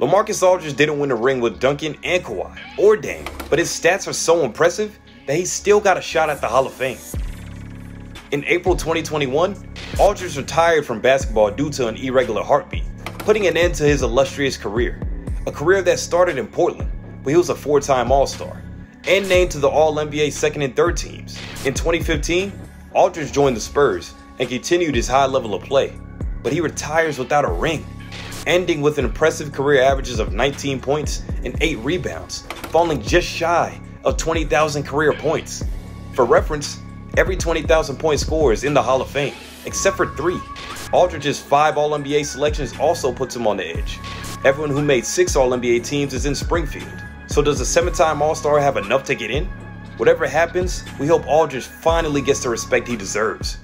LaMarcus Aldridge didn't win the ring with Duncan and Kawhi or Dame, but his stats are so impressive that he's still got a shot at the Hall of Fame. In April 2021, Aldridge retired from basketball due to an irregular heartbeat, putting an end to his illustrious career, a career that started in Portland, where he was a four-time All-Star and named to the All-NBA second and third teams. In 2015, Aldridge joined the Spurs and continued his high level of play, but he retires without a ring, ending with an impressive career averages of 19 points and 8 rebounds, falling just shy of 20,000 career points. For reference, every 20,000 point scorer is in the Hall of Fame, except for 3. Aldridge's 5 All-NBA selections also puts him on the edge. Everyone who made 6 All-NBA teams is in Springfield. So does the 7-time All-Star have enough to get in? Whatever happens, we hope Aldridge finally gets the respect he deserves.